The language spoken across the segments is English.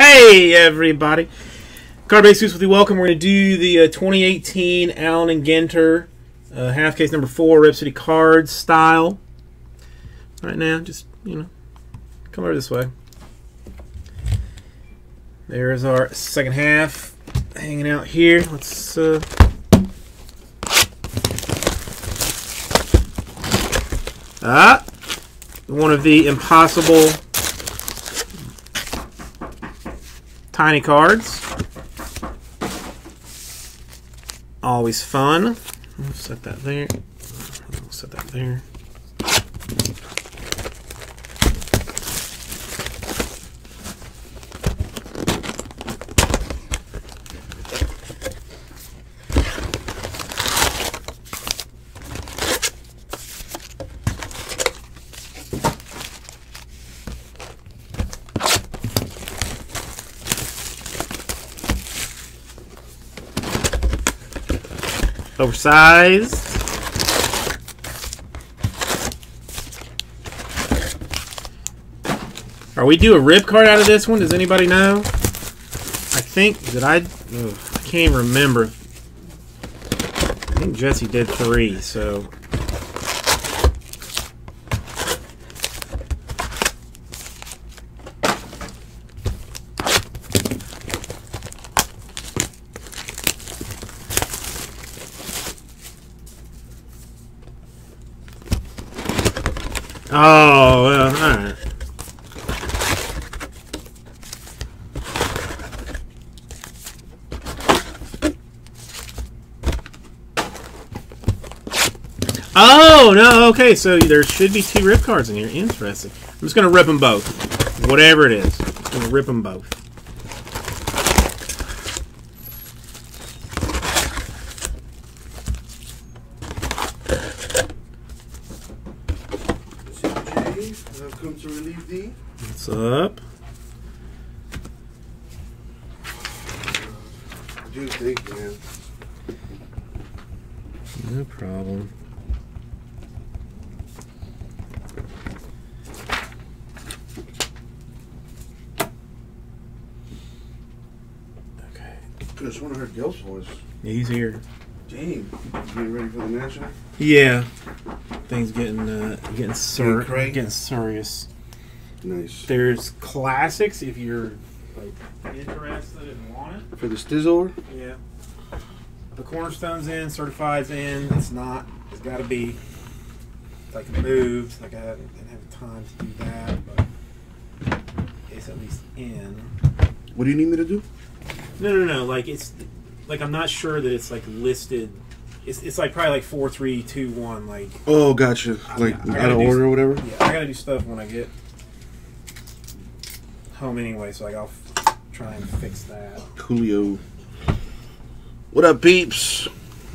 Hey, everybody. Card Base Suits with you. Welcome. We're going to do the 2018 Allen & Ginter half case number 4 Rip City Cards style. Right now, just, you know, come over this way. There's our second half hanging out here. Let's one of the impossible tiny cards. Always fun. We'll set that there. We'll set that there. Oversized. Are we do a rip card out of this one? Does anybody know? I think that I can't even remember. I think Jesse did 3, so oh, well, all right. Oh, no, okay, so there should be 2 rip cards in here. Interesting. I'm just going to rip them both. Whatever it is, I'm going to rip them both. What's up? Do think, man. No problem. Okay. It's one of her Gil's voice. Yeah, he's here. Dang. Getting ready for the national? Yeah. Things getting serious. Nice. There's classics if you're like interested and want it. For the Stizzler? Yeah. The Cornerstone's in, Certified's in. It's not. It's got to be. It's like moved. Like I didn't have time to do that, but it's at least in. What do you need me to do? No. Like it's like I'm not sure that it's like listed. It's like probably like 4, 3, 2, 1. Like oh, gotcha. Like out of order or whatever. Yeah, I gotta do stuff when I get home anyway, so like I'll try and fix that. Coolio. What up, peeps?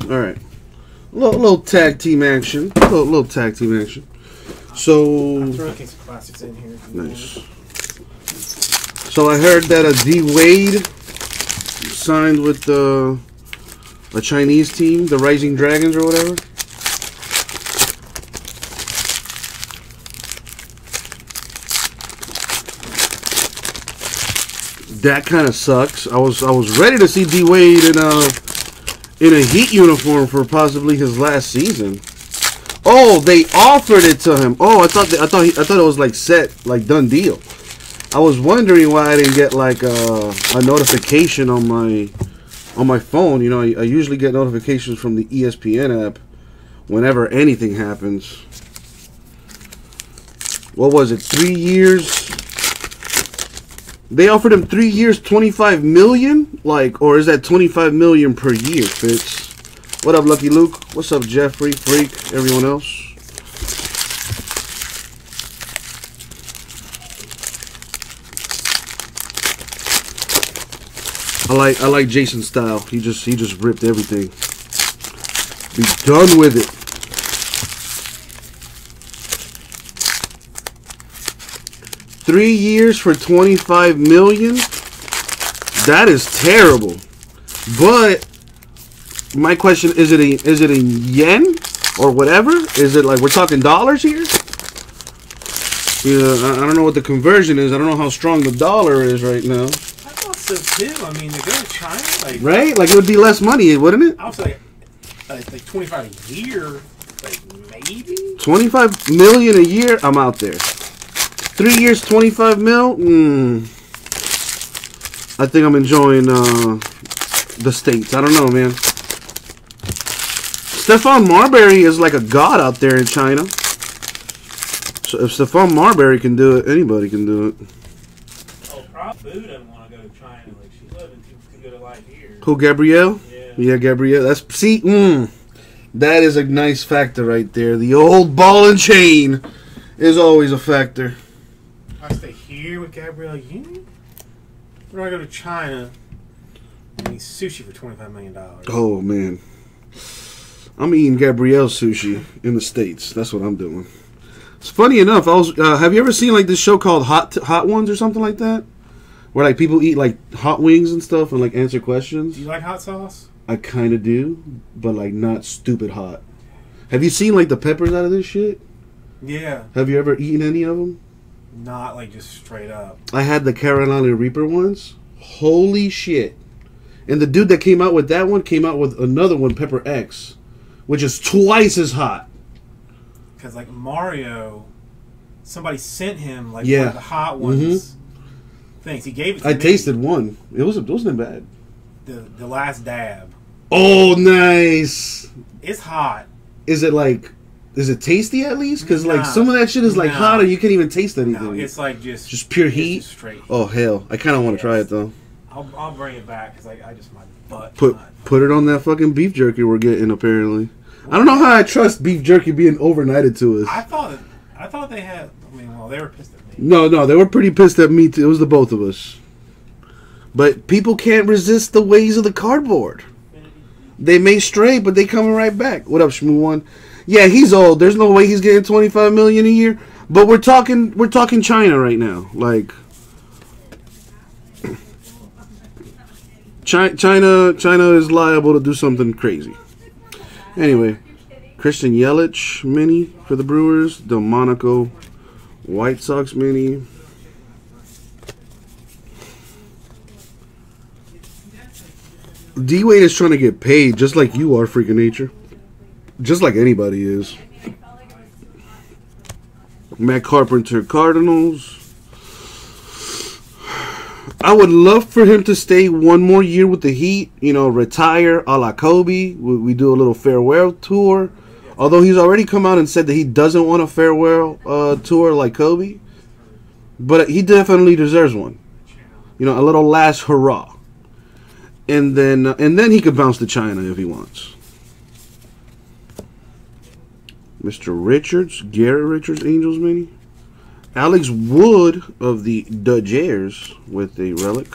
All right, little tag team action. Little tag team action. So I'll throw a case of classics in here. Nice. So I heard that a D Wade signed with the a Chinese team, the Rising Dragons or whatever. That kind of sucks. I was ready to see D Wade in a Heat uniform for possibly his last season. Oh, they offered it to him. Oh, I thought it was like set, like done deal. I was wondering why I didn't get like a notification on my phone. You know, I usually get notifications from the ESPN app whenever anything happens. What was it? 3 years. They offered him 3 years, $25 million, like, or is that $25 million per year, Fitz? What up, Lucky Luke? What's up, Jeffrey, Freak, everyone else? I like Jason's style. He just ripped everything. Be done with it. Three years for $25 million? That is terrible. But my question is it in yen or whatever? Is it like we're talking dollars here? Yeah, I don't know what the conversion is. I don't know how strong the dollar is right now. expensive too. I mean, they go to China, like, right? Like, it would be less money, wouldn't it? I was like 25 a year, like maybe 25 million a year. I'm out there. 3 years, 25 mil. I think I'm enjoying the States. I don't know, man. Stephon Marbury is like a god out there in China. So if Stephon Marbury can do it, anybody can do it. Oh, Prof Boo doesn't want to go to China. Like, she's living too good a life here. Who, Gabrielle? Yeah. Yeah, Gabrielle. That's, see, that is a nice factor right there. The old ball and chain is always a factor. I stay here with Gabrielle Union? We're going to go to China and eat sushi for $25 million. Oh, man. I'm eating Gabrielle sushi in the States. That's what I'm doing. It's funny enough, I was, have you ever seen like this show called Hot Ones or something like that? Where like people eat like hot wings and stuff and like answer questions. Do you like hot sauce? I kind of do, but like not stupid hot. Have you seen like the peppers out of this shit? Yeah. Have you ever eaten any of them? Not like just straight up. I had the Carolina Reaper ones. Holy shit. And the dude that came out with that one came out with another one, Pepper X, which is twice as hot. Because like Mario, somebody sent him like one of the hot ones. Things he gave it to me. I tasted one. It wasn't bad. The Last Dab. Oh, nice. It's hot. Is it like? Is it tasty at least? Because like some of that shit is like hot, or you can't even taste anything. No, it's like just pure heat. Just straight heat. Oh hell! I kind of want to try it though. I'll bring it back because I just my butt. Put it on that fucking beef jerky we're getting apparently. I don't know how I trust beef jerky being overnighted to us. I thought they had. I mean, well, they were pissed at me. No, they were pretty pissed at me too. It was the both of us. But people can't resist the ways of the cardboard. They may stray, but they coming right back. What up, Shmoo One? Yeah, he's old. There's no way he's getting $25 million a year. But we're talking China right now. Like China is liable to do something crazy. Anyway, Christian Yelich mini for the Brewers, the Delmonico White Sox mini. D Wade is trying to get paid just like you are, freaking nature. Just like anybody is. Matt Carpenter Cardinals. I would love for him to stay one more year with the Heat, you know, retire a la Kobe. We do a little farewell tour. Although he's already come out and said that he doesn't want a farewell tour like Kobe. But he definitely deserves one. You know, a little last hurrah. And then he could bounce to China if he wants. Mr. Richards, Garrett Richards, Angels mini. Alex Wood of the Dodgers with a relic.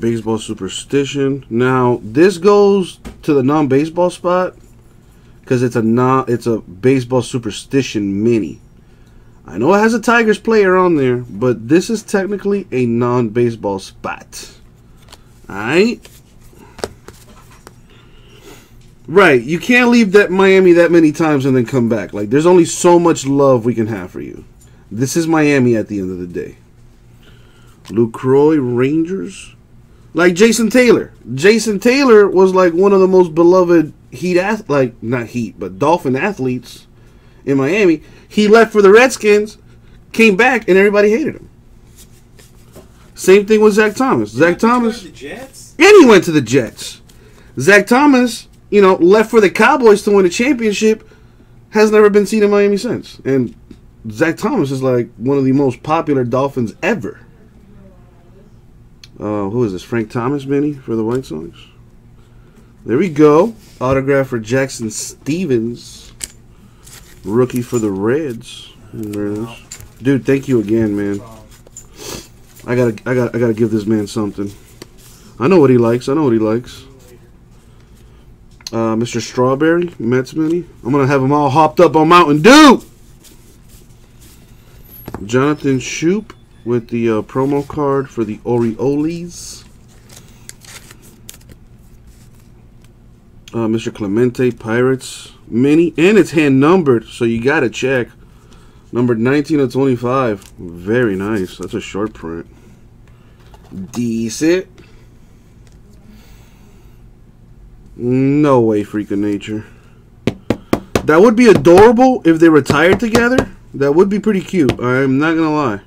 Baseball superstition. Now this goes to the non-baseball spot because it's a baseball superstition mini. I know it has a Tigers player on there, but this is technically a non-baseball spot. All right. Right, you can't leave that Miami that many times and then come back. Like, there's only so much love we can have for you. This is Miami at the end of the day. Lucroy Rangers. Like Jason Taylor. Jason Taylor was like one of the most beloved Dolphin athletes in Miami. He left for the Redskins, came back, and everybody hated him. Same thing with Zach Thomas. Zach Thomas. He went to the Jets? And he went to the Jets. Zach Thomas, you know, left for the Cowboys to win a championship, has never been seen in Miami since. And Zach Thomas is like one of the most popular Dolphins ever. Who is this? Frank Thomas mini for the White Sox. There we go. Autograph for Jackson Stevens. Rookie for the Reds. There it is. Dude, thank you again, man. I gotta give this man something. I know what he likes. I know what he likes. Mr. Strawberry, Mets mini. I'm going to have them all hopped up on Mountain Dew. Jonathan Shoup with the promo card for the Orioles. Mr. Clemente, Pirates mini. And it's hand numbered, so you got to check. Number 19/25. Very nice. That's a short print. Decent. No way, freak of nature. That would be adorable if they retired together. That would be pretty cute. I'm not going to lie.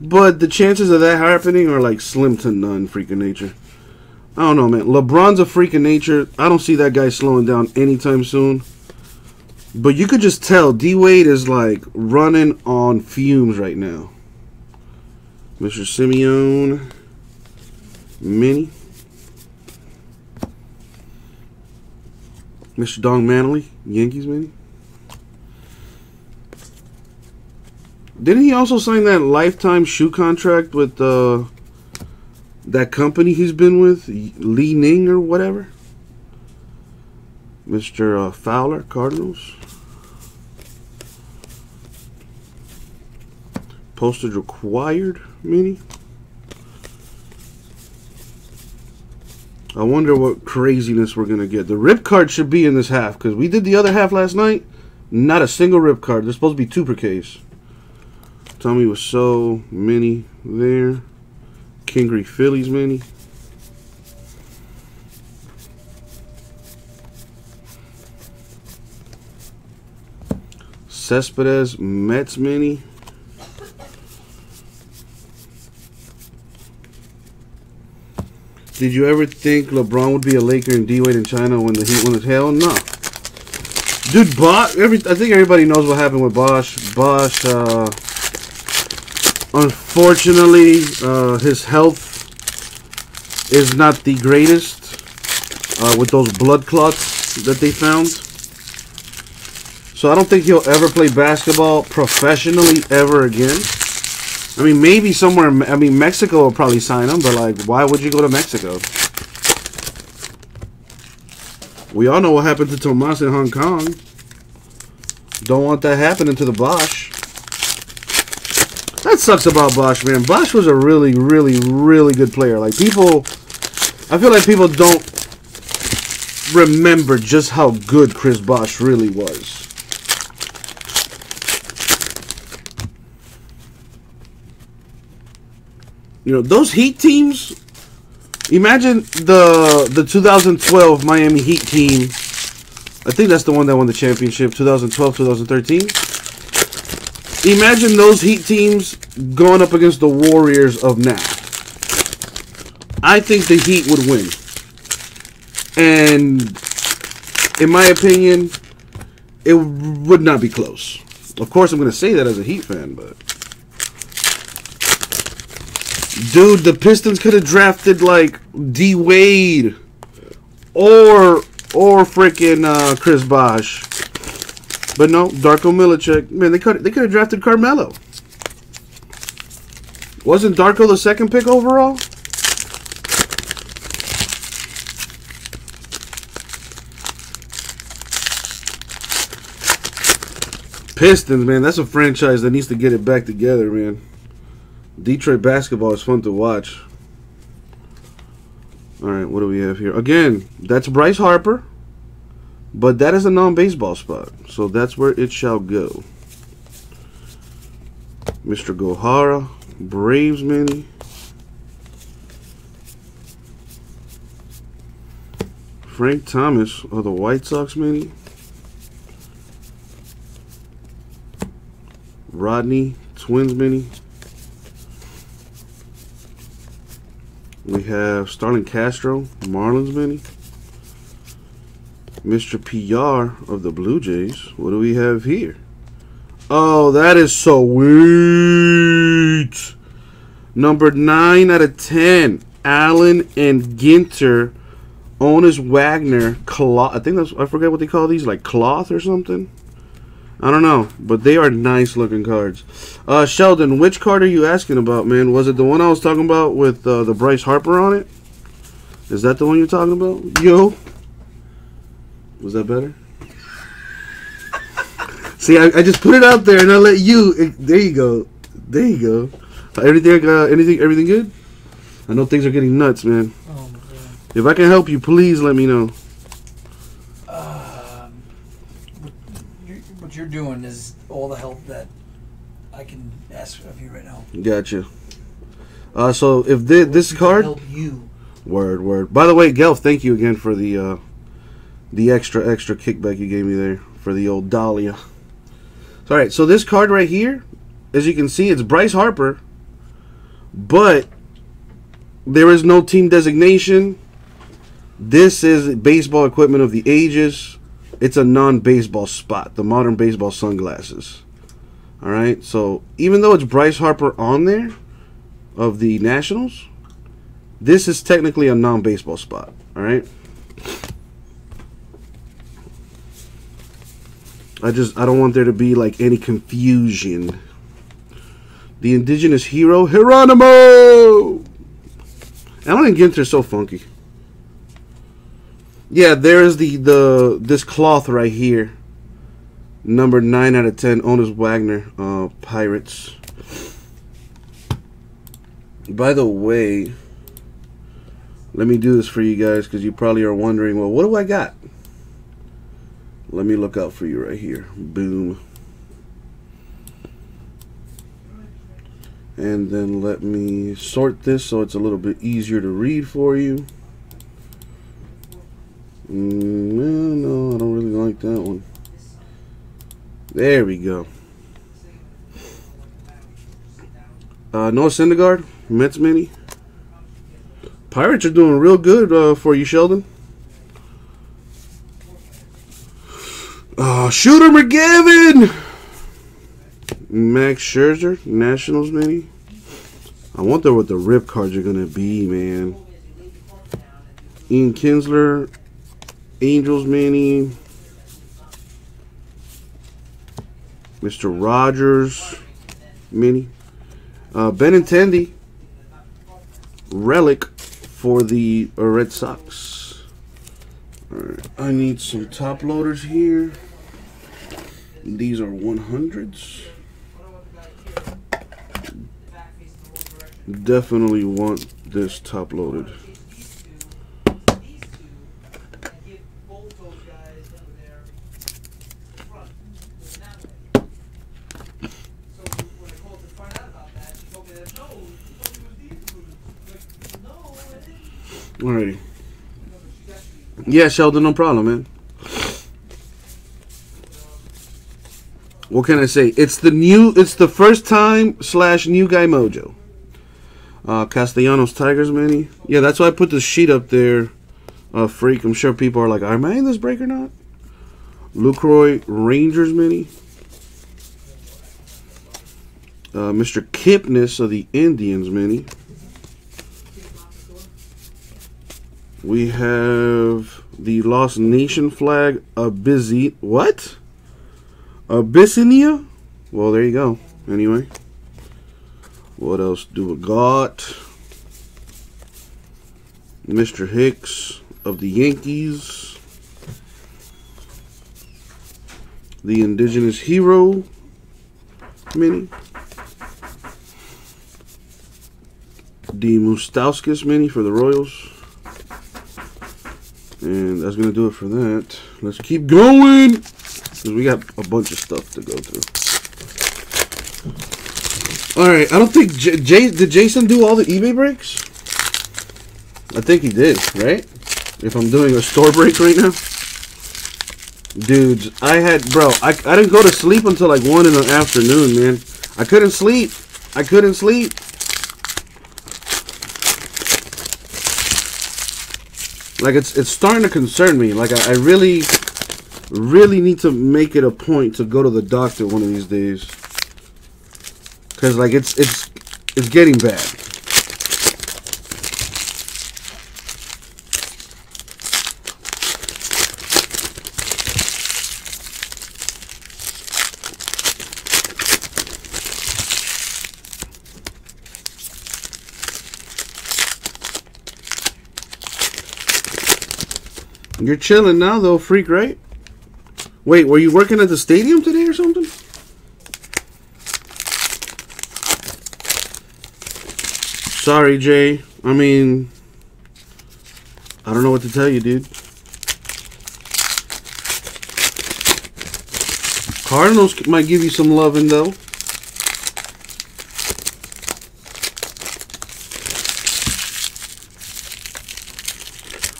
But the chances of that happening are like slim to none, freak of nature. I don't know, man. LeBron's a freak of nature. I don't see that guy slowing down anytime soon. But you could just tell D Wade is like running on fumes right now. Mr. Simeon Mini. Mr. Dong Manley, Yankees Mini. Didn't he also sign that lifetime shoe contract with that company he's been with, Li Ning or whatever? Mr. Fowler, Cardinals. Postage required, mini. I wonder what craziness we're going to get. The rip card should be in this half because we did the other half last night. Not a single rip card. There's supposed to be two per case. Tommy was so many there. Kingery Phillies mini. Cespedes Mets mini. Did you ever think LeBron would be a Laker and D Wade in China when the Heat won the hell? No. Dude, Bosch. I think everybody knows what happened with Bosch. Bosch, unfortunately, his health is not the greatest with those blood clots that they found. So I don't think he'll ever play basketball professionally ever again. I mean, maybe somewhere, I mean, Mexico will probably sign him, but, like, why would you go to Mexico? We all know what happened to Tomas in Hong Kong. Don't want that happening to the Bosch. That sucks about Bosch, man. Bosch was a really, really, really good player. Like, people, I feel like people don't remember just how good Chris Bosch really was. You know, those Heat teams, imagine the 2012 Miami Heat team. I think that's the one that won the championship, 2012, 2013. Imagine those Heat teams going up against the Warriors of now. I think the Heat would win. And in my opinion, it would not be close. Of course, I'm going to say that as a Heat fan, but... Dude, the Pistons could have drafted, like, D Wade or freaking Chris Bosch. But no, Darko Milicic. Man, they could have drafted Carmelo. Wasn't Darko the second pick overall? Pistons, man, that's a franchise that needs to get it back together, man. Detroit basketball is fun to watch. All right, what do we have here? Again, that's Bryce Harper, but that is a non-baseball spot, so that's where it shall go. Mr. Gohara, Braves mini. Frank Thomas of the White Sox mini. Rodney, Twins mini. We have Starlin Castro, Marlins mini. Mr. PR of the Blue Jays. What do we have here? Oh, that is so sweet. Number 9/10. Allen and Ginter. Honus Wagner. Cloth. I think that's, I forget what they call these, like cloth or something. I don't know, but they are nice looking cards. Sheldon, which card are you asking about, man? Was it the one I was talking about with the Bryce Harper on it? Is that the one you're talking about? Yo. Was that better? See, I just put it out there and I let you. There you go. There you go. Everything good? I know things are getting nuts, man. Oh my God. If I can help you, please let me know. You're doing is all the help that I can ask of you right now. Gotcha. So if this card help you. Word. By the way, Gelf, thank you again for the extra kickback you gave me there for the old Dahlia. All right, so this card right here, as you can see, it's Bryce Harper, but there is no team designation. This is baseball equipment of the ages. It's a non-baseball spot, the modern baseball sunglasses. All right, so even though it's Bryce Harper on there of the Nationals, this is technically a non-baseball spot. All right. I don't want there to be like any confusion. The indigenous hero, Geronimo! Allen & Ginter is so funky. Yeah, there is this cloth right here. Number 9 out of 10, Honus Wagner, Pirates. By the way, let me do this for you guys because you probably are wondering, well, what do I got? Let me look out for you right here. Boom. And then let me sort this so it's a little bit easier to read for you. No, I don't really like that one. There we go. Noah Syndergaard, Mets mini. Pirates are doing real good for you, Sheldon. Shooter McGavin! Max Scherzer, Nationals mini. I wonder what the rip cards are going to be, man. Ian Kinsler, Angels mini. Mr. Rogers mini. Benintendi, relic for the Red Sox. Alright, I need some top loaders here. These are 100s. Definitely want this top loaded. Alrighty. Yeah, Sheldon, no problem, man. What can I say? It's the first time / new guy mojo. Castellanos Tigers mini. Yeah, that's why I put the sheet up there, Freak. I'm sure people are like, am I in this break or not? Lucroy Rangers mini. Mr. Kipnis of the Indians mini. We have the Lost Nation flag, Abyssinia. What? Abyssinia? Well, there you go. Anyway. What else do we got? Mr. Hicks of the Yankees. The Indigenous Hero mini. The Moustakas mini for the Royals. And that's going to do it for that. Let's keep going, because we got a bunch of stuff to go through. All right. I don't think... did Jason do all the eBay breaks? I think he did, right? If I'm doing a store break right now. Dudes, I had... Bro, I didn't go to sleep until like 1 in the afternoon, man. I couldn't sleep. I couldn't sleep. Like, it's starting to concern me. Like, I really, really need to make it a point to go to the doctor one of these days. Because, like, it's getting bad. You're chilling now, though, Freak, right? Wait, were you working at the stadium today or something? Sorry, Jay. I mean, I don't know what to tell you, dude. Cardinals might give you some loving, though.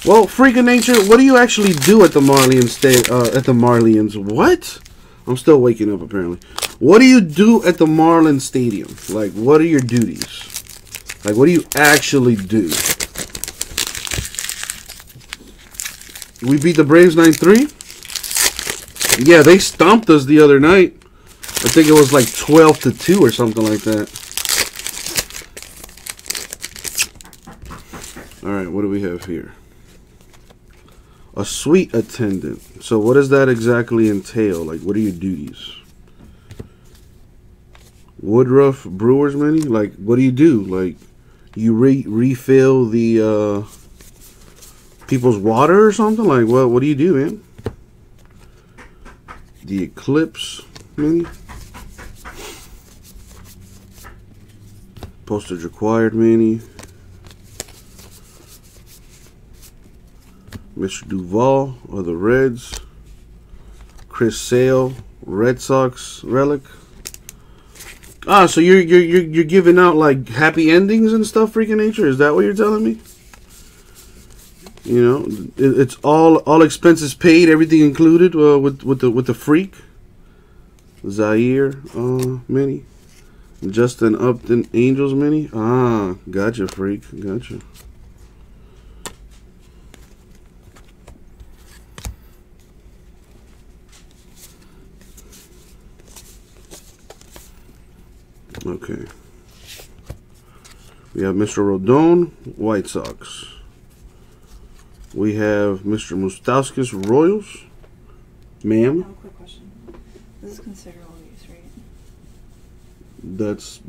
Well, Freak of Nature, what do you actually do at the Marlians? What? I'm still waking up, apparently. What do you do at the Marlins Stadium? Like, what are your duties? Like, what do you actually do? We beat the Braves 9-3? Yeah, they stomped us the other night. I think it was like 12-2 or something like that. Alright, what do we have here? A suite attendant. So what does that exactly entail? Like, what are your duties? Woodruff Brewers menu? Like, what do you do? Like, you refill the people's water or something? Like, what do you do, man? The Eclipse menu? Postage required menu. Mr. Duvall of the Reds. Chris Sale, Red Sox relic. Ah, so you're giving out like happy endings and stuff, Freaking Nature? Is that what you're telling me? You know, it's all expenses paid, everything included with the Freak. Zaire mini. Justin Upton Angels mini. Ah, gotcha, Freak. Gotcha. Okay. We have Mr. Rodon, White Sox. We have Mr. Moustakas, Royals. Ma'am? I have a quick question. This is considerable use, right? That's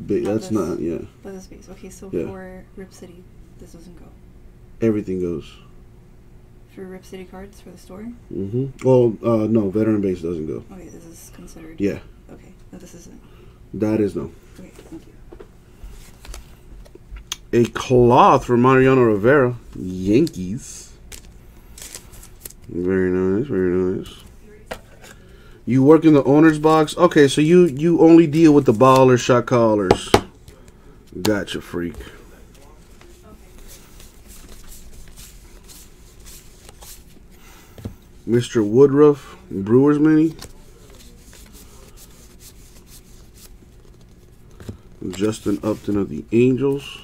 not, yeah. But that's base. Okay, so yeah. For Rip City, this doesn't go. Everything goes. For Rip City Cards, for the store? Mm-hmm. Well, no, Veteran Base doesn't go. Okay, this is considered. Yeah. Okay, no, this isn't. That is no. Okay, thank you. A cloth for Mariano Rivera, Yankees. Very nice, very nice. You work in the owner's box? Okay, so you only deal with the ballers, shot callers. Gotcha, Freak. Mr. Woodruff, Brewers mini. Justin Upton of the Angels.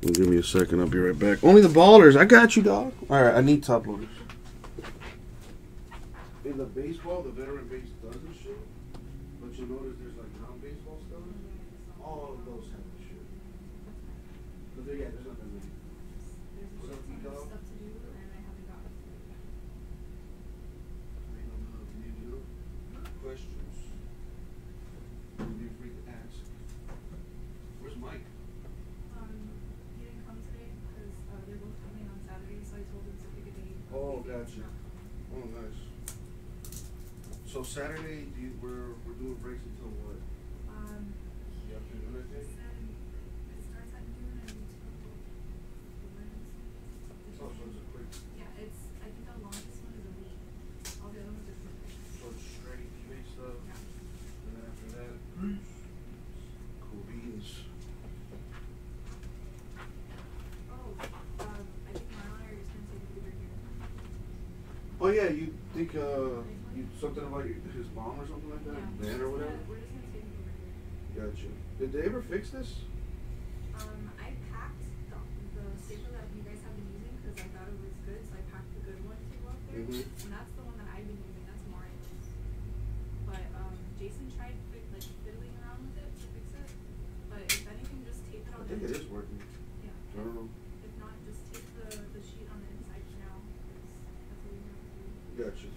Give me a second, I'll be right back. Only the ballers. I got you, dog. Alright, I need top loaders. In the baseball, the veteran base doesn't shoot. But you notice there's like non-baseball stuff. All of those have to shoot. But there, yeah, there's nothing there. What's up, you dog? Questions? Oh, gotcha. Oh, nice. So Saturday, we're doing breaks until what? The afternoon, I think? It starts at noon and it's also quick. Yeah, it's, I think the longest one is a week. All the other ones are quick. So it's straight QA stuff. Yeah. And then after that, cool beans. Oh yeah, you think something about his mom or something like that, yeah. Dad or whatever. We're just gonna take him over here. Gotcha. Did they ever fix this? I packed the stapler that you guys have been using because I thought it was good, so I packed the good one to go up there, and that's the one that I've been using. That's Mario's. But Jason tried fiddling around with it to fix it, but if anything, just tape it on. I think it is working. Yeah. I don't know. If not, just tape the sheet on the inside for now. Gotcha.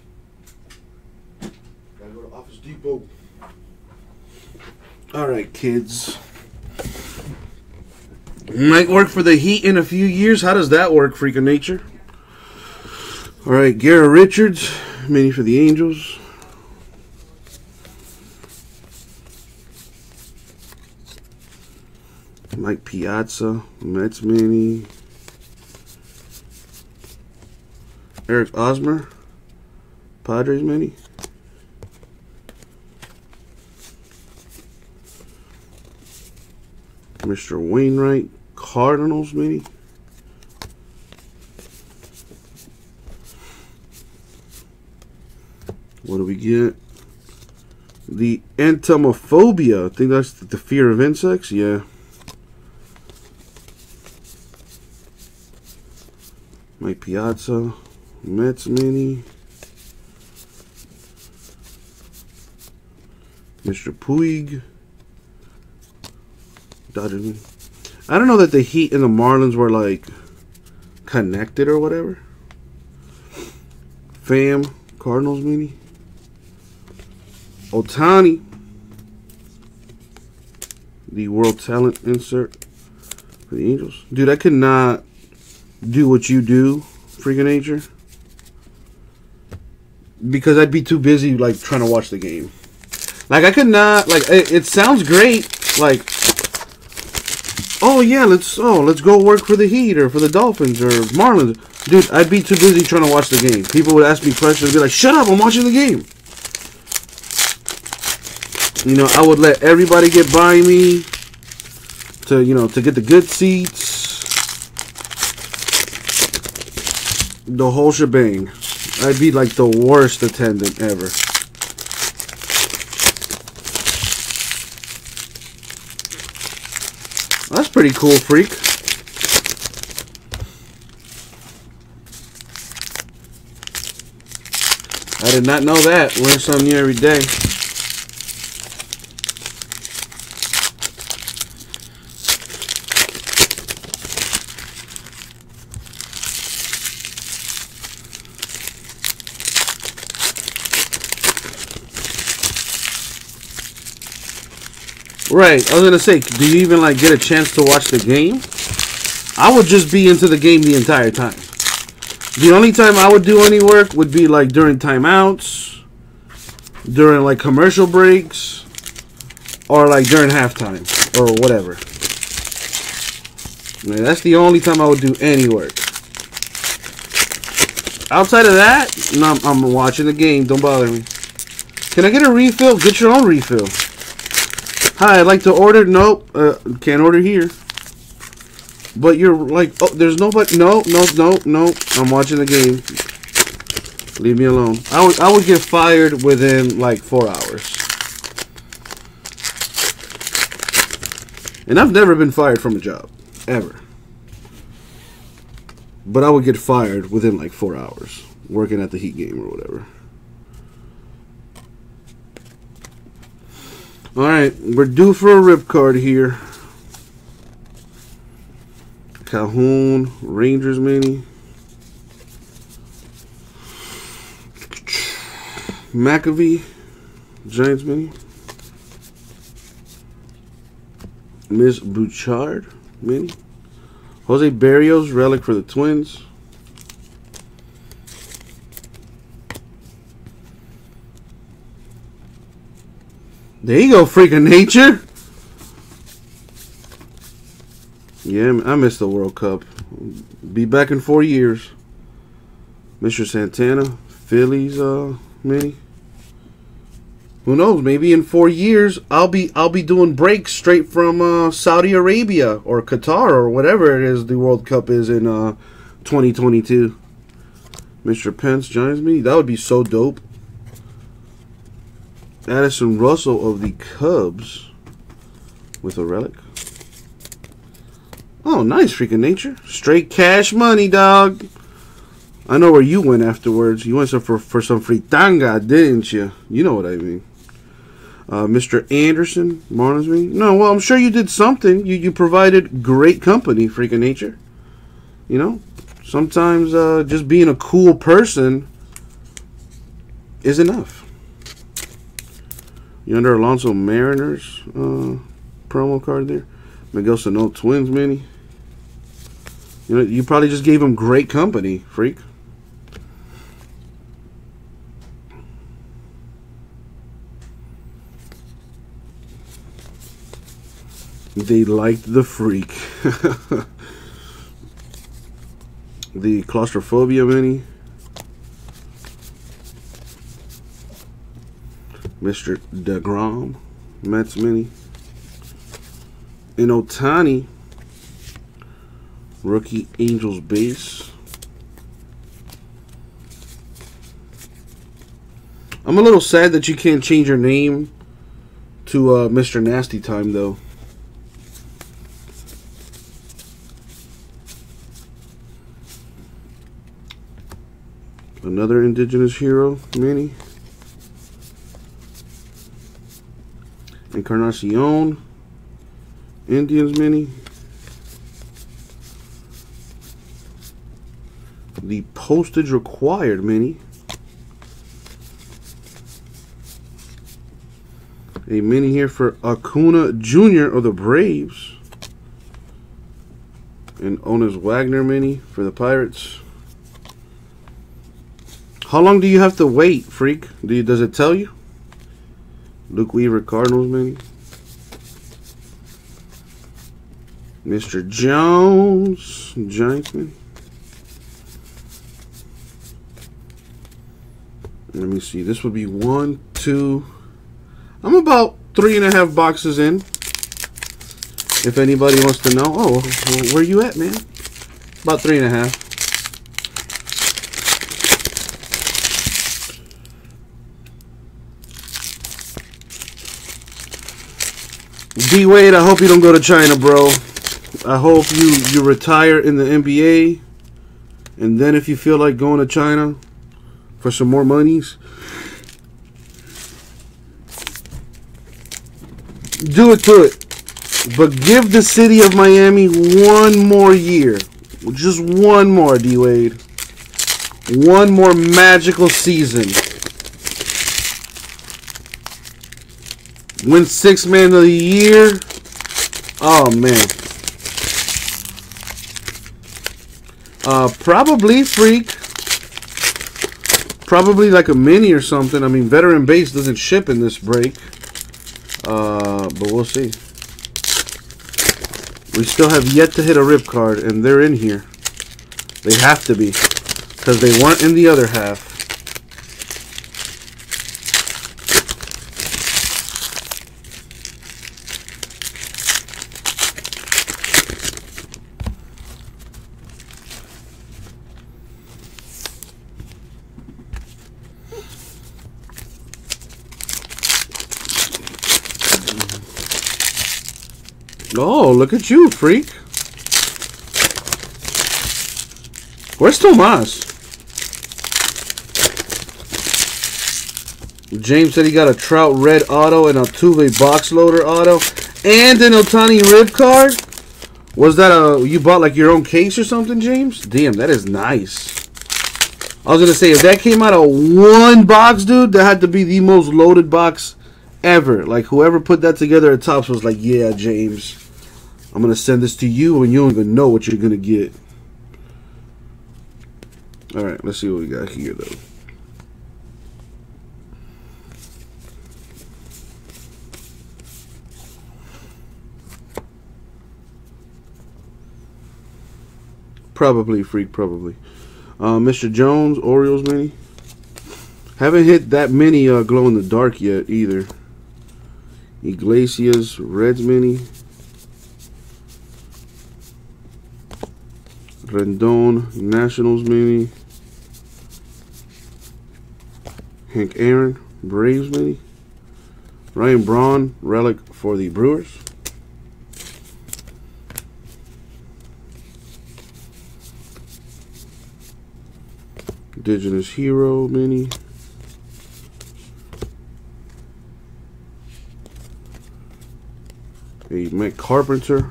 Gotta go to Office Depot. Alright, kids. Might work for the Heat in a few years. How does that work, Freak of Nature? Alright, Garrett Richards. Mini for the Angels. Mike Piazza. Mets mini. Eric Osmer. Padres mini. Mr. Wainwright, Cardinals mini. What do we get? The entomophobia. I think that's the fear of insects. Yeah. Mike Piazza. Mets mini. Mr. Puig. Dodging. I don't know that the Heat and the Marlins were like connected or whatever. Fam. Cardinals mini. Otani, the world talent insert for the Angels. Dude, I could not do what you do, freaking nature, because I'd be too busy like trying to watch the game. Like I could not. Like it sounds great. Like, oh yeah, let's go work for the Heat or for the Dolphins or Marlins. Dude, I'd be too busy trying to watch the game. People would ask me questions, be like, "Shut up! I'm watching the game." You know, I would let everybody get by me to, you know, to get the good seats. The whole shebang. I'd be like the worst attendant ever. That's pretty cool, freak. I did not know that. Learn something new every day. Right, I was gonna say, do you even like get a chance to watch the game? I would just be into the game the entire time. The only time I would do any work would be like during timeouts, during like commercial breaks, or like during halftime or whatever. Man, that's the only time I would do any work. Outside of that, no, I'm watching the game. Don't bother me. Can I get a refill? Get your own refill. Hi, I'd like to order. Nope, can't order here. But you're like, oh, there's nobody. No. I'm watching the game. Leave me alone. I would get fired within like 4 hours. And I've never been fired from a job, ever. But I would get fired within like 4 hours working at the Heat game or whatever. All right, we're due for a rip card here. Calhoun, Rangers mini. McAvee, Giants mini. Miss Bouchard mini. Jose Berrios, relic for the Twins. There you go, freaking nature. Yeah, I missed the World Cup. Be back in 4 years. Mr. Santana, Phillies mini. Who knows? Maybe in 4 years I'll be doing breaks straight from Saudi Arabia or Qatar or whatever it is the World Cup is in 2022. Mr. Pence, Giants mini. That would be so dope. Addison Russell of the Cubs with a relic. Oh, nice, freaking nature. Straight cash money, dog. I know where you went afterwards. You went for some fritanga, didn't you? You know what I mean. Mr. Anderson, Marlins mini. No, well, I'm sure you did something. You provided great company, freaking nature. You know, sometimes just being a cool person is enough. Yonder Alonso Mariners promo card there. Miguel Sano Twins mini. You know, you probably just gave him great company, freak. They liked the freak. The claustrophobia mini. Mr. DeGrom, Mets mini. And Otani, rookie Angels base. I'm a little sad that you can't change your name to Mr. Nasty Time, though. Another indigenous hero, Manny. Encarnacion. Indians, Manny. The postage required, Manny. A mini here for Acuna Jr. of the Braves. And Honus Wagner mini for the Pirates. How long do you have to wait, Freak? Does it tell you? Luke Weaver Cardinals mini. Mr. Jones Giants mini. Let me see. This would be 1, 2. I'm about 3.5 boxes in, if anybody wants to know. Oh, where you at, man? About 3.5. D Wade, I hope you don't go to China, bro. I hope you retire in the NBA, and then if you feel like going to China for some more monies, do it to it, but give the city of Miami one more year. Just one more, D-Wade. One more magical season. Win 6th man of the year. Oh, man. Probably, Freak. Probably like a mini or something. I mean, veteran base doesn't ship in this break. But we'll see. We still have yet to hit a rip card, and they're in here. They have to be, because they weren't in the other half. Oh, look at you, Freak. Where's Tomas? James said he got a Trout Red Auto and a Altuve Box Loader Auto and an Otani Rib Card. Was that a... You bought like your own case or something, James? Damn, that is nice. I was going to say, if that came out of one box, dude, that had to be the most loaded box ever. Like, whoever put that together at Topps was like, yeah, James, I'm going to send this to you, and you don't even know what you're going to get. All right, let's see what we got here, though. Probably, Freak, probably. Mr. Jones, Orioles mini. Haven't hit that many glow-in-the-dark yet, either. Iglesias, Reds mini. Rendon, Nationals mini. Hank Aaron, Braves mini. Ryan Braun, relic for the Brewers. Indigenous Hero mini. A Matt Carpenter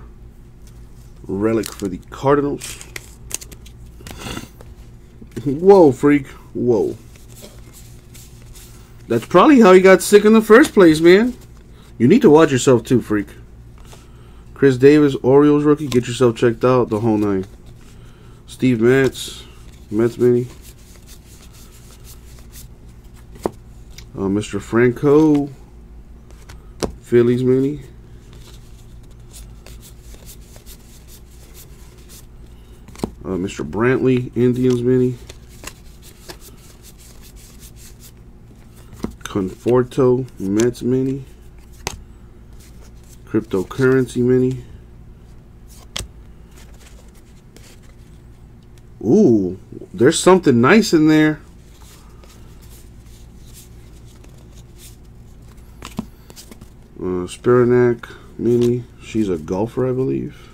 relic for the Cardinals. Whoa, Freak. Whoa. That's probably how you got sick in the first place, man. You need to watch yourself too, Freak. Chris Davis, Orioles rookie. Get yourself checked out, the whole nine. Steve Matz, Mets mini. Mr. Franco, Phillies mini. Mr. Brantley, Indians mini. Conforto, Mets mini. Cryptocurrency mini. Ooh, there's something nice in there. Spiranak Mini. She's a golfer, I believe.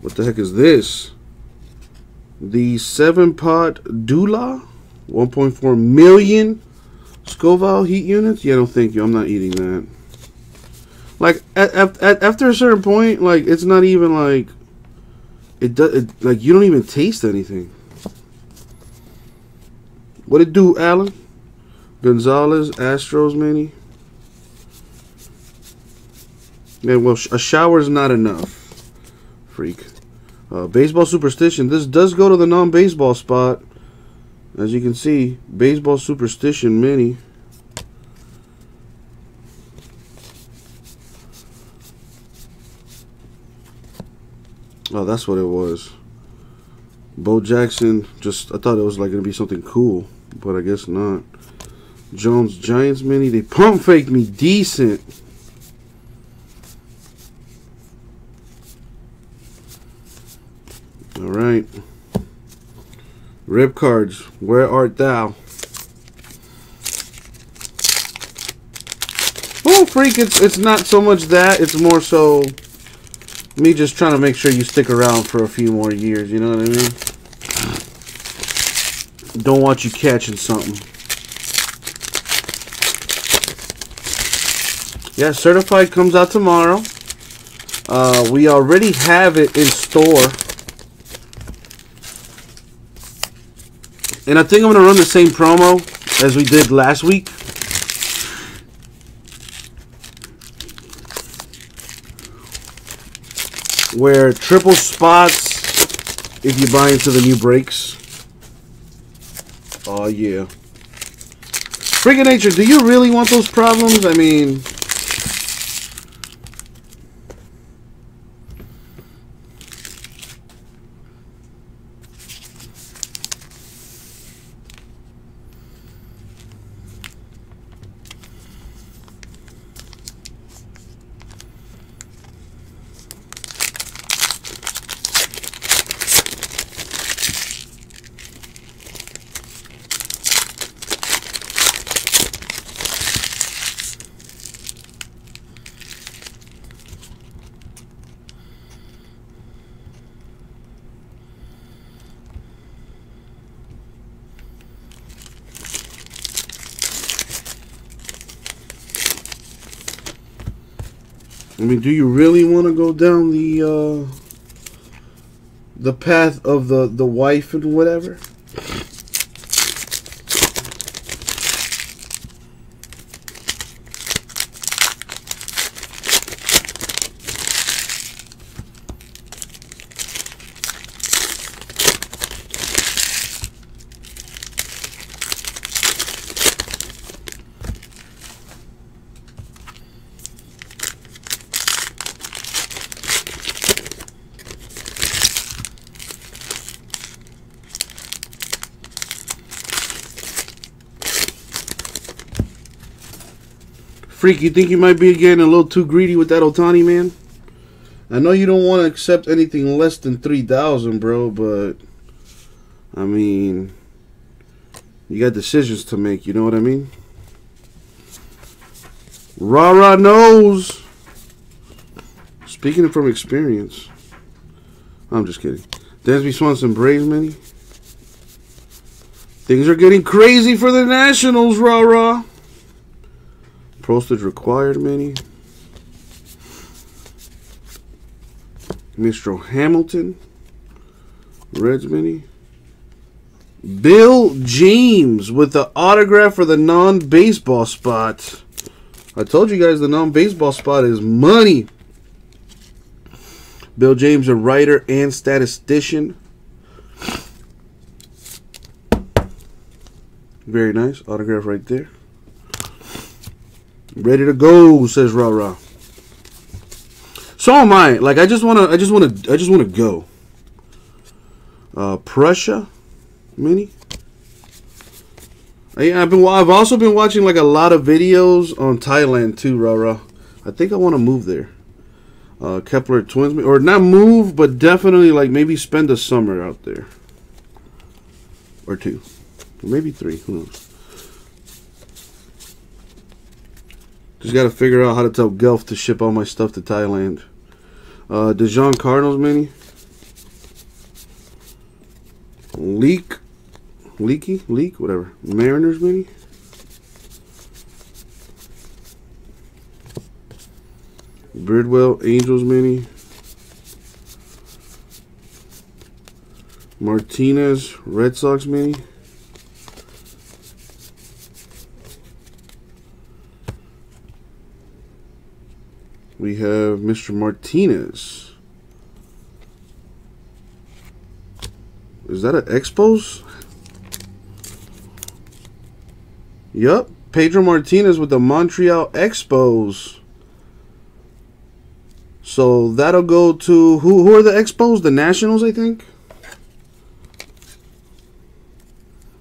What the heck is this? The 7-pot Dula. 1.4 million Scoville heat units. Yeah, no, thank you. I'm not eating that. Like, after a certain point, like, it's not even, like, like, you don't even taste anything. What it do, Allen? Gonzalez, Astros, Manny. Man, well, a shower's not enough. Freak. Baseball Superstition. This does go to the non-baseball spot. As you can see, Baseball Superstition, Mini. Oh, that's what it was. Bo Jackson, I thought it was like going to be something cool, but I guess not. Jones, Giants, Mini. They pump faked me decent. All right. Rip Cards, where art thou? Oh, freak, it's not so much that. It's more so me just trying to make sure you stick around for a few more years. You know what I mean? Don't want you catching something. Yeah, Certified comes out tomorrow. We already have it in store. And I think I'm going to run the same promo as we did last week. Where triple spots if you buy into the new breaks. Oh, yeah. Freaking nature, do you really want those problems? I mean... do you really want to go down the path of the wife and whatever? Freak, you think you might be getting a little too greedy with that Otani, man? I know you don't want to accept anything less than 3,000, bro, but I mean, you got decisions to make, you know what I mean? Rara knows. Speaking from experience. I'm just kidding. Dansby Swanson, Braves, Mini. Things are getting crazy for the Nationals, Rara. Postage required, Mini. Mr. Hamilton. Reds, Mini. Bill James with the autograph for the non-baseball spot. I told you guys the non-baseball spot is money. Bill James, a writer and statistician. Very nice. Autograph right there. Ready to go, says Ra Ra. So am I. Like I just wanna go. Prussia, Mini. I've also been watching like a lot of videos on Thailand too, Ra Ra. I think I want to move there. Kepler Twins, or not move, but definitely like maybe spend a summer out there, or two, or maybe three. Who knows? Just got to figure out how to tell Gelf to ship all my stuff to Thailand. Dijon Cardinals mini. Leak, whatever. Mariners mini. Birdwell Angels mini. Martinez Red Sox mini. We have Mr. Martinez. Is that an Expos? Yup. Pedro Martinez with the Montreal Expos. So that'll go to... Who are the Expos? The Nationals, I think?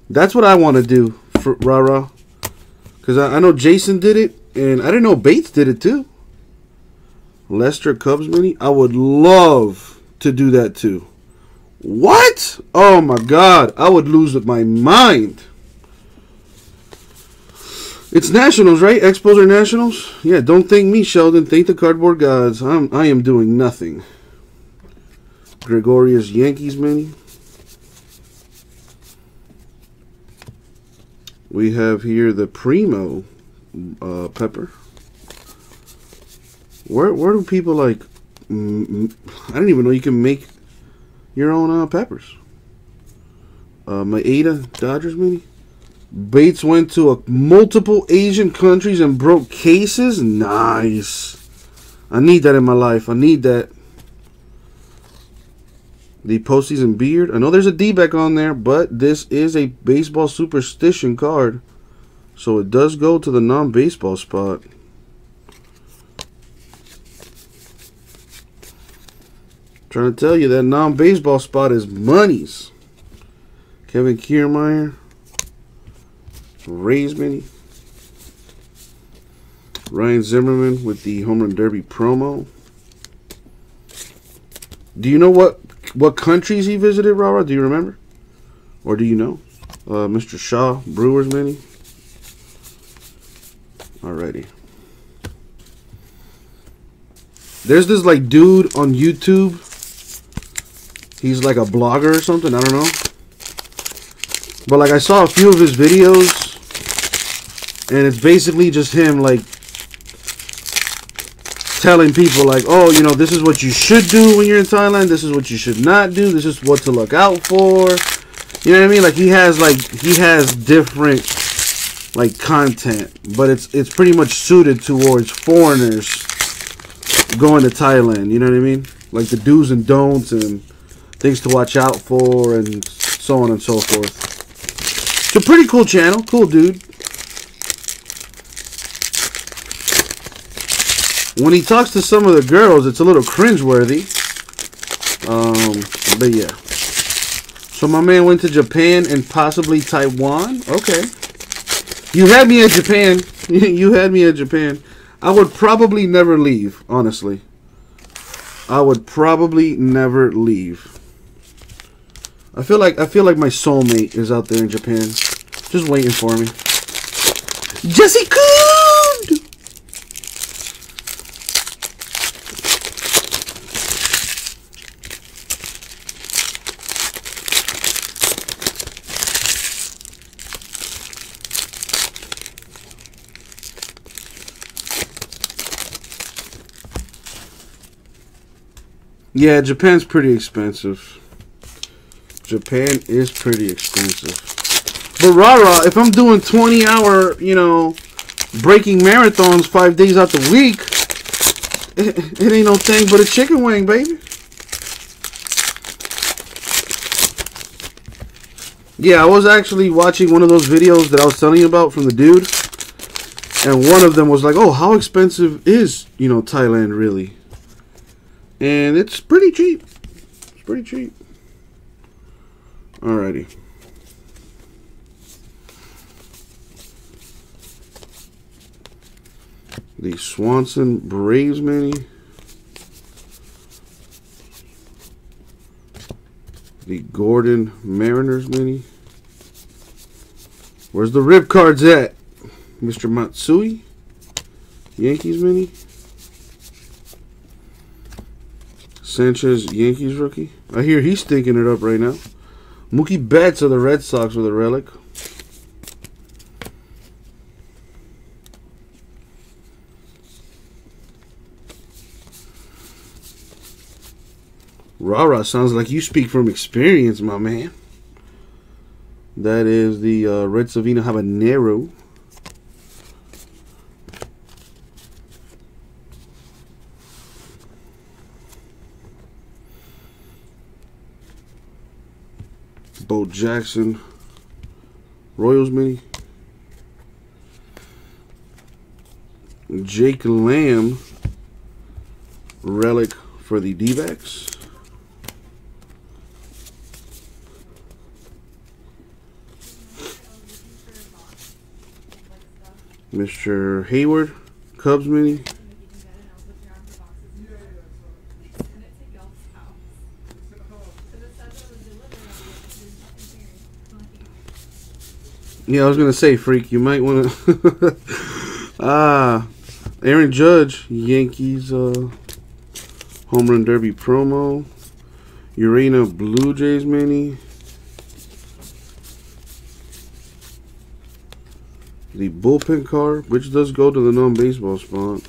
That's what I want to do. Rah-rah. Because I know Jason did it. And I didn't know Bates did it too. Lester Cubs mini. I would love to do that too. What? Oh my God. I would lose my mind. It's Nationals, right? Expos are Nationals? Yeah, don't thank me, Sheldon. Thank the cardboard gods. I am doing nothing. Gregorius Yankees mini. We have here the Primo Pepper. Where do people like... I didn't even know you can make your own peppers. Maeda Dodgers mini. Bates went to multiple Asian countries and broke cases. Nice. I need that in my life. I need that. The postseason beard. I know there's a D-back on there, but this is a baseball superstition card. So it does go to the non-baseball spot. Trying to tell you that non-baseball spot is monies. Kevin Kiermaier, Rays mini. Ryan Zimmerman with the Home Run Derby promo. Do you know what countries he visited, Rara? Do you remember? Or do you know? Mr. Shaw, Brewers mini. Alrighty. There's this like dude on YouTube. He's like a blogger or something, I don't know. But like I saw a few of his videos and it's basically just him like telling people like, oh, you know, this is what you should do when you're in Thailand, this is what you should not do, this is what to look out for. You know what I mean? Like he has different like content, but it's pretty much suited towards foreigners going to Thailand, you know what I mean? Like the do's and don'ts and things to watch out for and so on and so forth. It's a pretty cool channel. Cool dude. When he talks to some of the girls, it's a little cringeworthy. But yeah. So my man went to Japan and possibly Taiwan. Okay. You had me at Japan. You had me at Japan. I would probably never leave, honestly. I would probably never leave. I feel like my soulmate is out there in Japan, just waiting for me. Jesse Coon! Yeah, Japan's pretty expensive. Japan is pretty expensive. But rah-rah, if I'm doing 20-hour, you know, breaking marathons 5 days out the week, it ain't no thing but a chicken wing, baby. Yeah, I was actually watching one of those videos that I was telling you about from the dude. And one of them was like, oh, how expensive is, you know, Thailand really? And it's pretty cheap. It's pretty cheap. Alrighty. The Swanson Braves mini. The Gordon Mariners mini. Where's the rip cards at? Mr. Matsui. Yankees mini. Sanchez, Yankees rookie. I hear he's stinking it up right now. Mookie Betts of the Red Sox with a relic. Rara, sounds like you speak from experience, my man. That is the Red Savina Habanero. Bo Jackson, Royals mini. Jake Lamb, relic for the D-backs. Mr. Hayward, Cubs mini. Yeah, I was going to say, Freak, you might want to... Aaron Judge, Yankees Home Run Derby promo. Urena Blue Jays mini. The bullpen card, which does go to the non-baseball spot.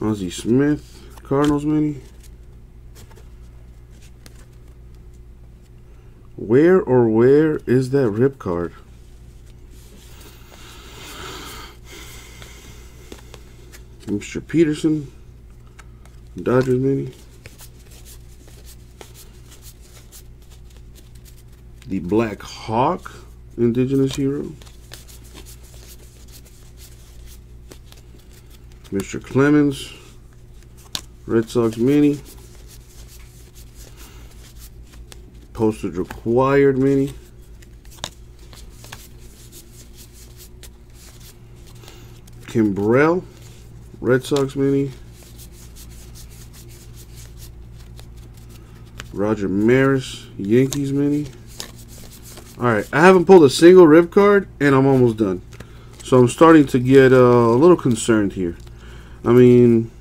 Ozzie Smith, Cardinals mini. Where is that rip card? Mr. Peterson, Dodgers mini. The Black Hawk, Indigenous Hero. Mr. Clemens, Red Sox mini. Postage required mini. Kimbrell, Red Sox mini. Roger Maris, Yankees mini. Alright, I haven't pulled a single rip card, and I'm almost done. So I'm starting to get a little concerned here. I mean,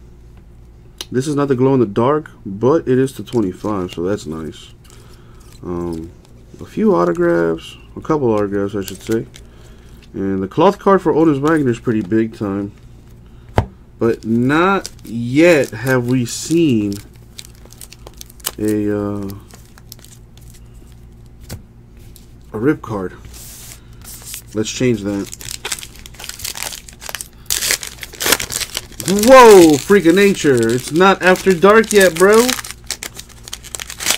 this is not the glow in the dark, but it is to 25, so that's nice. A few autographs, a couple autographs, I should say. And the cloth card for Honus Wagner is pretty big time. But not yet have we seen a rip card. Let's change that. Whoa, freak of nature. It's not after dark yet, bro.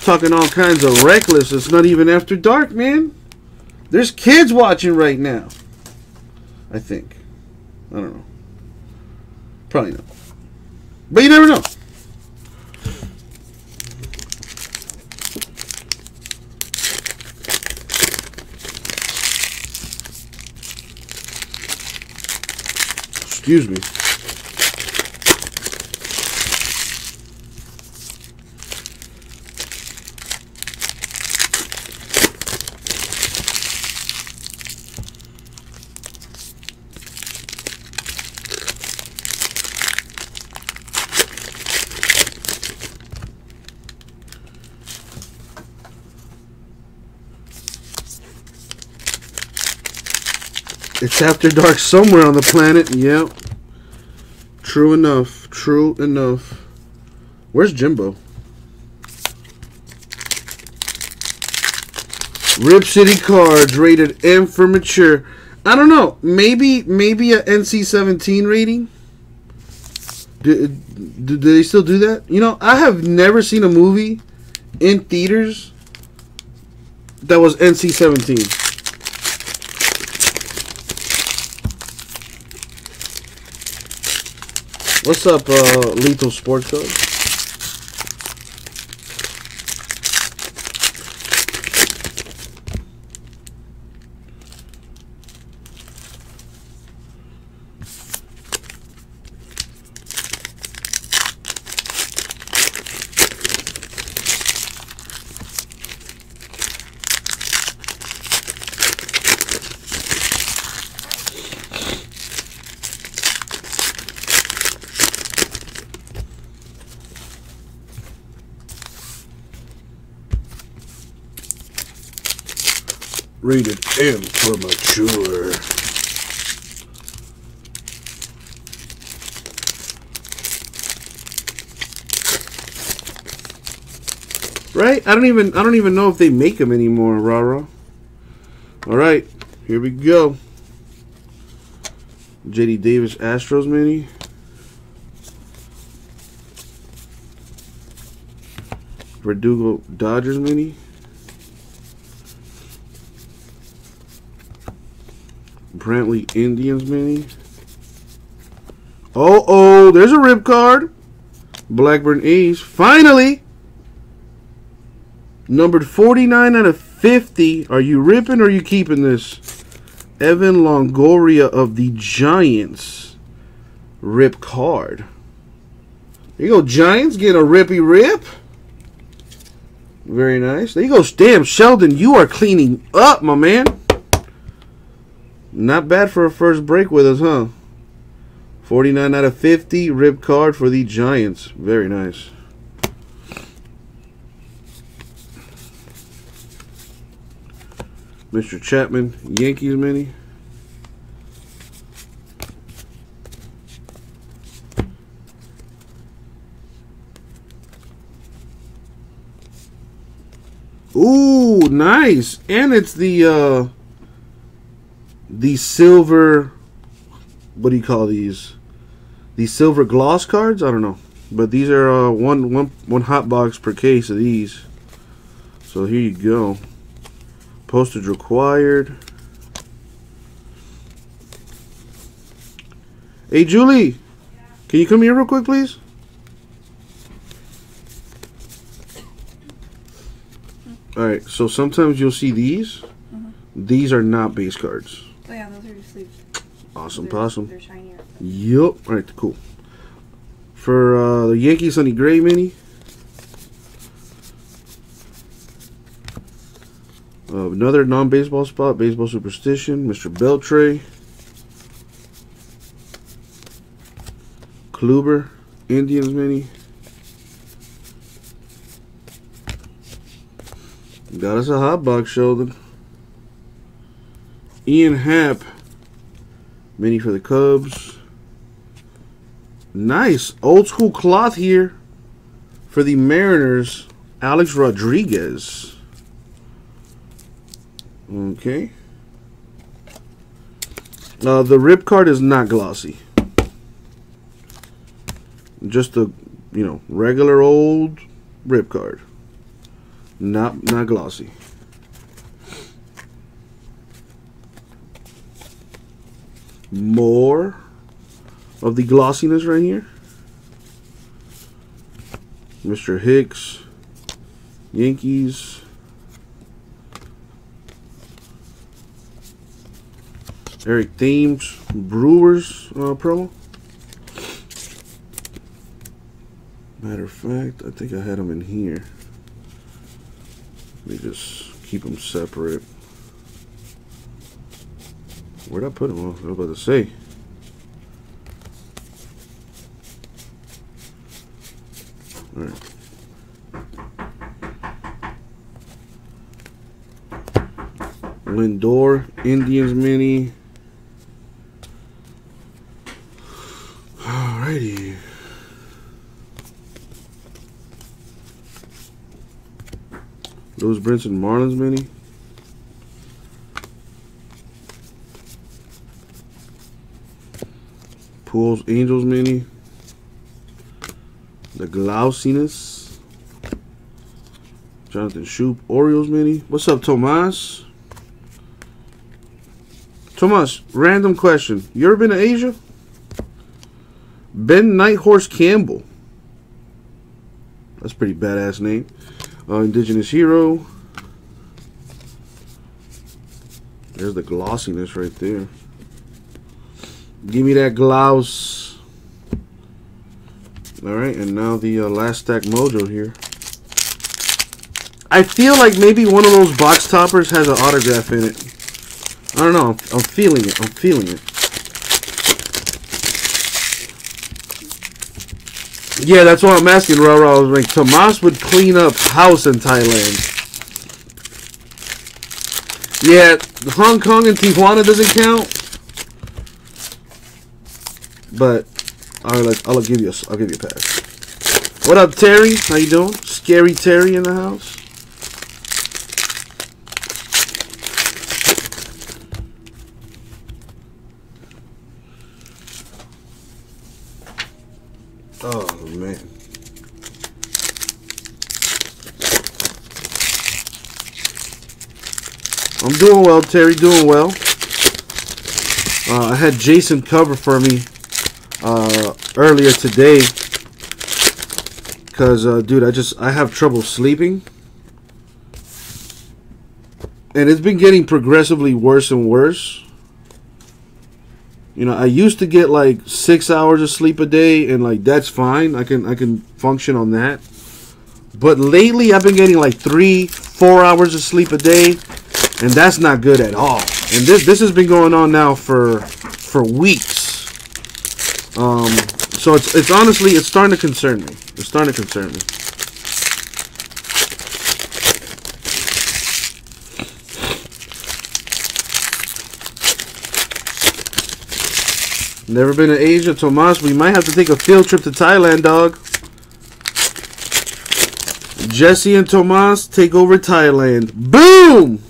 Talking all kinds of reckless. It's not even after dark, man. There's kids watching right now. I think. I don't know. Probably not. But you never know. Excuse me. It's after dark somewhere on the planet. Yep. True enough. True enough. Where's Jimbo? Rip City Cards, rated M for mature. I don't know. Maybe a NC-17 rating? Do they still do that? You know, I have never seen a movie in theaters that was NC-17. What's up, Lethal Sports Club? Rated M for mature. Right? I don't even know if they make them anymore, Rara. All right, here we go. J.D. Davis, Astros mini. Verdugo, Dodgers mini. Brantley, Indians mini. Oh, oh, there's a rip card. Blackburn A's. Finally! Numbered 49 out of 50. Are you ripping or are you keeping this? Evan Longoria of the Giants. Rip card. There you go, Giants getting a rippy rip. Very nice. There you go, damn, Sheldon, you are cleaning up, my man. Not bad for a first break with us, huh? 49 out of 50, rip card for the Giants. Very nice. Mr. Chapman, Yankees mini. Ooh, nice. And it's the silver, what do you call these? The silver gloss cards? I don't know. But these are one hot box per case of these. So here you go. Postage required. Hey, Julie, yeah. Can you come here real quick, please? All right, so sometimes you'll see these. These are not base cards. Oh, yeah, those are your sleeves. Awesome, possum. They're shinier. Yup. All right, cool. For the Yankees, Sonny Gray mini. Another non-baseball spot, baseball superstition, Mr. Beltre. Kluber, Indians mini. Got us a hot box, Sheldon. Ian Happ, mini for the Cubs. Nice, old school cloth here for the Mariners, Alex Rodriguez. Okay. The rip card is not glossy. Just a, you know, regular old rip card. Not glossy. More of the glossiness right here. Mr. Hicks, Yankees. Eric Thames, Brewers promo. Matter of fact, I think I had them in here. Let me just keep them separate. Where'd I put them? I was about to say. All right. Lindor, Indians mini. Alrighty. Lewis Brinson, Marlins mini. Pools, Angels mini. The Glauciness. Jonathan Shoup, Orioles mini. What's up, Tomas? Tomas, random question. You ever been to Asia? Ben Nighthorse Campbell. That's a pretty badass name. Indigenous Hero. There's the glossiness right there. Give me that gloss. Alright, and now the last stack mojo here. I feel like maybe one of those box toppers has an autograph in it. I don't know. I'm feeling it. I'm feeling it. Yeah, that's why I'm asking, Rara. I was like, Tomas would clean up house in Thailand. Yeah, Hong Kong and Tijuana doesn't count. But I'll give you a pass. What up, Terry? How you doing? Scary Terry in the house. Oh man. I'm doing well, Terry. Doing well. I had Jason cover for me earlier today because, dude, I have trouble sleeping, and it's been getting progressively worse and worse. You know, I used to get like 6 hours of sleep a day, and like that's fine. I can function on that. But lately, I've been getting like 3-4 hours of sleep a day. And that's not good at all. And this has been going on now for weeks. So it's honestly, it's starting to concern me. It's starting to concern me. Never been to Asia, Tomas. We might have to take a field trip to Thailand, dog. Jesse and Tomas take over Thailand. Boom!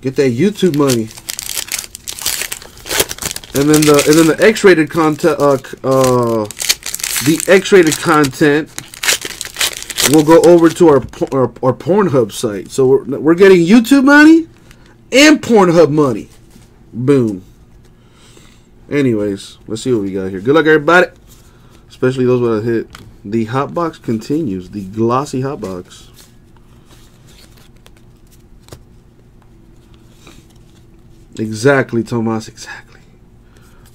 Get that YouTube money, and then the X-rated content, the X-rated content will go over to our Pornhub site. So we're getting YouTube money and Pornhub money. Boom. Anyways, let's see what we got here. Good luck, everybody, especially those with a hit. The hot box continues. The glossy hot box. Exactly, Tomas, exactly.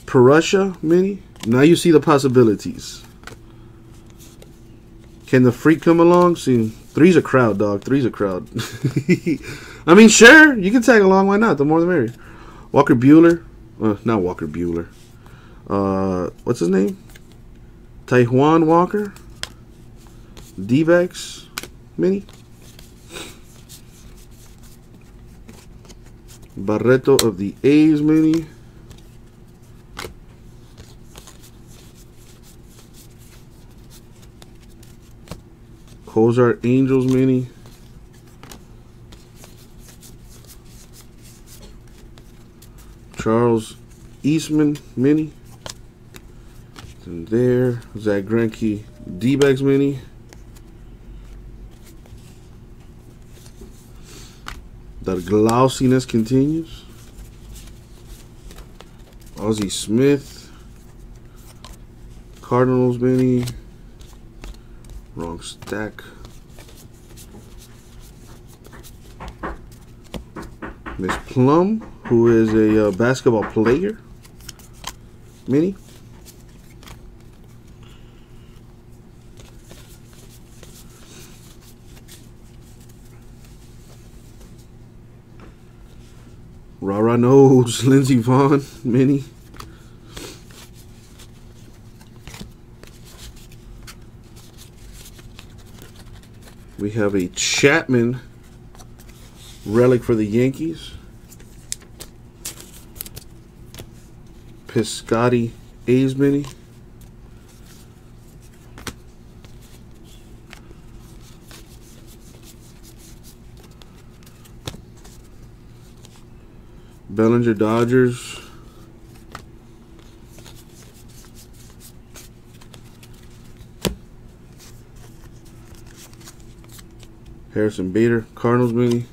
Parasha mini. Now you see the possibilities. Can the freak come along? See, three's a crowd, dog. Three's a crowd. I mean, sure, you can tag along. Why not? The more the merrier. Walker Bueller. Not Walker Bueller. What's his name? Taijuan Walker. D-backs mini. Barreto of the A's mini. Cozart Angels mini. Charles Eastman mini. And there. Zach Greinke D-backs mini. The glousiness continues. Ozzie Smith. Cardinals mini. Wrong stack. Miss Plum, who is a basketball player. Mini. Rara Knows, Lindsey Vaughn, mini. We have a Chapman relic for the Yankees. Piscotty A's mini. Bellinger Dodgers. Harrison Bader Cardinals mini.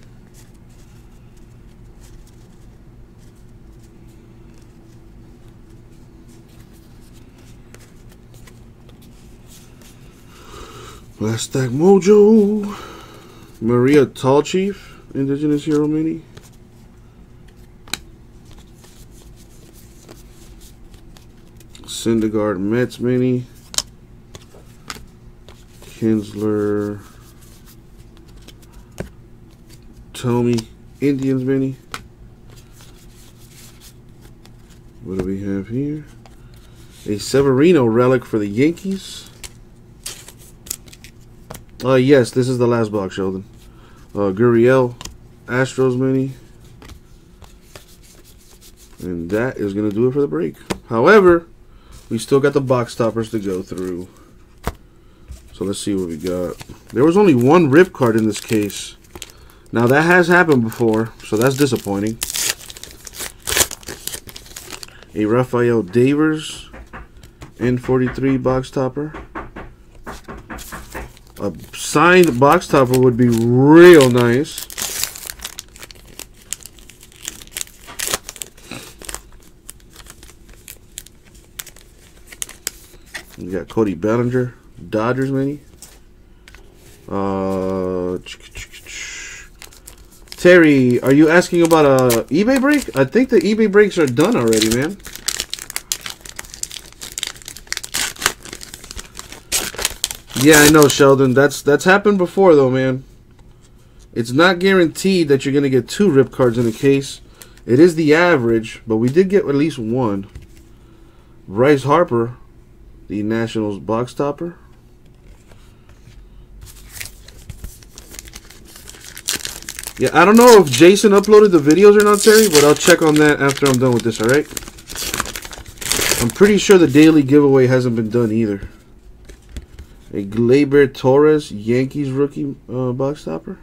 Last Stack Mojo. Maria Tall Chief Indigenous Hero mini. Syndergaard Mets mini. Kinsler Tommy Indians mini. What do we have here? A Severino relic for the Yankees. Yes, this is the last box, Sheldon. Gurriel Astros mini. And that is going to do it for the break. However, we still got the box toppers to go through. So let's see what we got. There was only one rip card in this case. Now that has happened before, so that's disappointing. A Rafael Devers N43 box topper. A signed box topper would be real nice. We got Cody Bellinger, Dodgers mini. Terry, are you asking about a eBay break? I think the eBay breaks are done already, man. Yeah, I know, Sheldon. That's happened before, though, man. It's not guaranteed that you're going to get two rip cards in a case. It is the average, but we did get at least one. Bryce Harper, the Nationals box topper. Yeah, I don't know if Jason uploaded the videos or not, Terry, but I'll check on that after I'm done with this, all right? I'm pretty sure the daily giveaway hasn't been done either. A Gleyber Torres Yankees rookie box topper.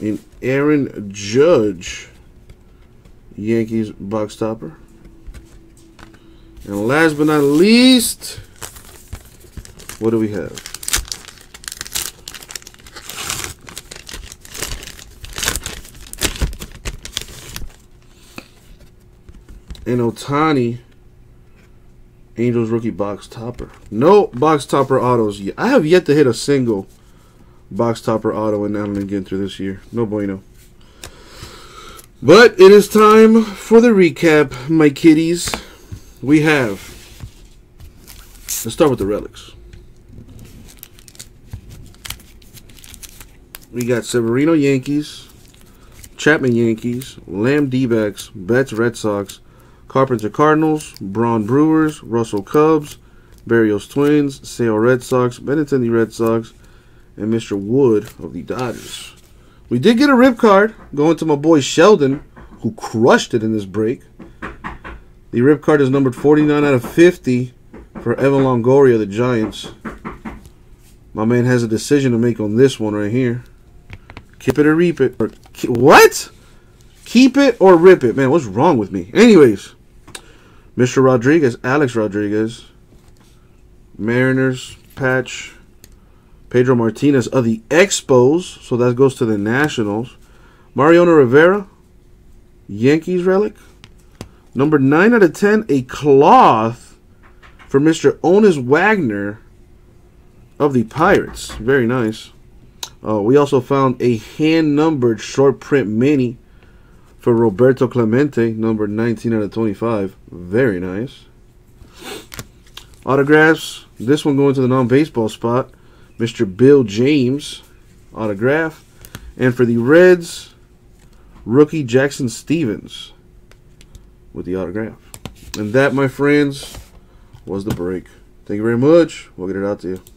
An Aaron Judge Yankees box topper. And last but not least, what do we have? An Otani Angels rookie box topper. No box topper autos yet. I have yet to hit a single box topper auto in Allen & Ginter this year. No bueno. But it is time for the recap, my kitties. We have, let's start with the relics. We got Severino Yankees, Chapman Yankees, Lamb D-backs, Betts Red Sox, Carpenter Cardinals, Braun Brewers, Russell Cubs, Berrios Twins, Sale Red Sox, Benintendi Red Sox, and Mr. Wood of the Dodgers. We did get a rip card going to my boy Sheldon, who crushed it in this break. The rip card is numbered 49 out of 50 for Evan Longoria, the Giants. My man has a decision to make on this one right here. Keep it or rip it. Or what? Keep it or rip it. Man, what's wrong with me? Anyways, Mr. Rodriguez, Alex Rodriguez. Mariners, patch. Pedro Martinez of the Expos. So that goes to the Nationals. Mariano Rivera, Yankees relic. Number 9 out of 10, a cloth for Mr. Honus Wagner of the Pirates. Very nice. We also found a hand-numbered short print mini for Roberto Clemente, number 19 out of 25. Very nice. Autographs. This one going to the non-baseball spot. Mr. Bill James, autograph. And for the Reds, rookie Jackson Stevens with the autograph. And that, my friends, was the break. Thank you very much. We'll get it out to you.